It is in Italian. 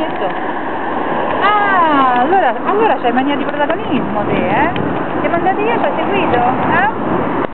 cazzetto. Ah, allora c'hai mania di protagonismo te, eh?